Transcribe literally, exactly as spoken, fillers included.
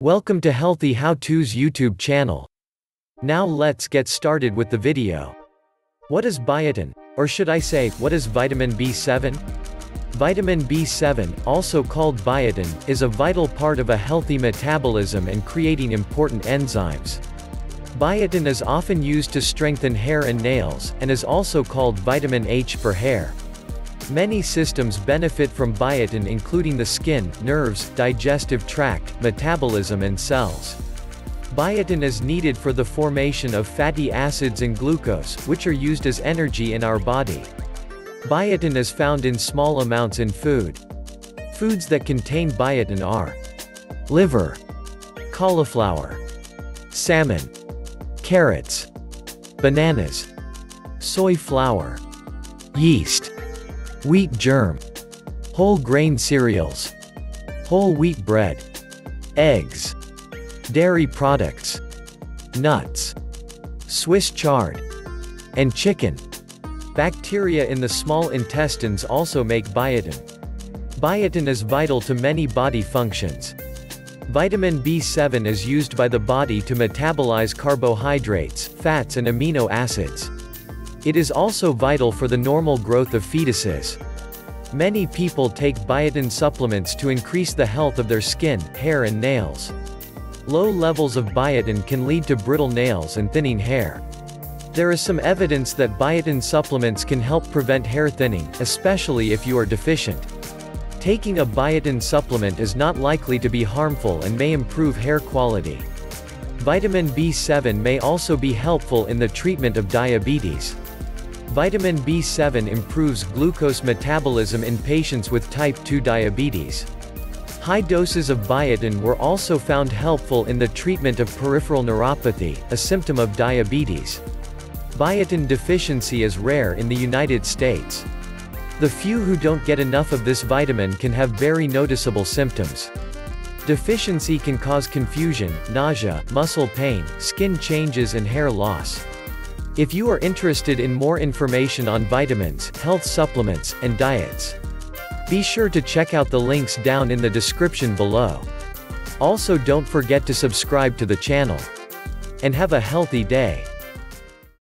Welcome to Healthy How To's YouTube channel. Now let's get started with the video. What is biotin, or should I say, what is vitamin B seven? Vitamin B seven, also called biotin, is a vital part of a healthy metabolism and creating important enzymes. Biotin is often used to strengthen hair and nails, and is also called vitamin H for hair. Many systems benefit from biotin, including the skin, nerves, digestive tract, metabolism and cells. Biotin is needed for the formation of fatty acids and glucose, which are used as energy in our body. Biotin is found in small amounts in food. Foods that contain biotin are liver, cauliflower, salmon, carrots, bananas, soy flour, yeast, wheat germ, whole grain cereals, whole wheat bread, eggs, dairy products, nuts, Swiss chard, and chicken. Bacteria in the small intestines also make biotin. Biotin is vital to many body functions. Vitamin B seven is used by the body to metabolize carbohydrates, fats and amino acids. It is also vital for the normal growth of fetuses. Many people take biotin supplements to increase the health of their skin, hair and nails. Low levels of biotin can lead to brittle nails and thinning hair. There is some evidence that biotin supplements can help prevent hair thinning, especially if you are deficient. Taking a biotin supplement is not likely to be harmful and may improve hair quality. Vitamin B seven may also be helpful in the treatment of diabetes. Vitamin B seven improves glucose metabolism in patients with type two diabetes. High doses of biotin were also found helpful in the treatment of peripheral neuropathy, a symptom of diabetes. Biotin deficiency is rare in the United States. The few who don't get enough of this vitamin can have very noticeable symptoms. Deficiency can cause confusion, nausea, muscle pain, skin changes and hair loss. If you are interested in more information on vitamins, health supplements, and diets, be sure to check out the links down in the description below. Also, don't forget to subscribe to the channel. And have a healthy day.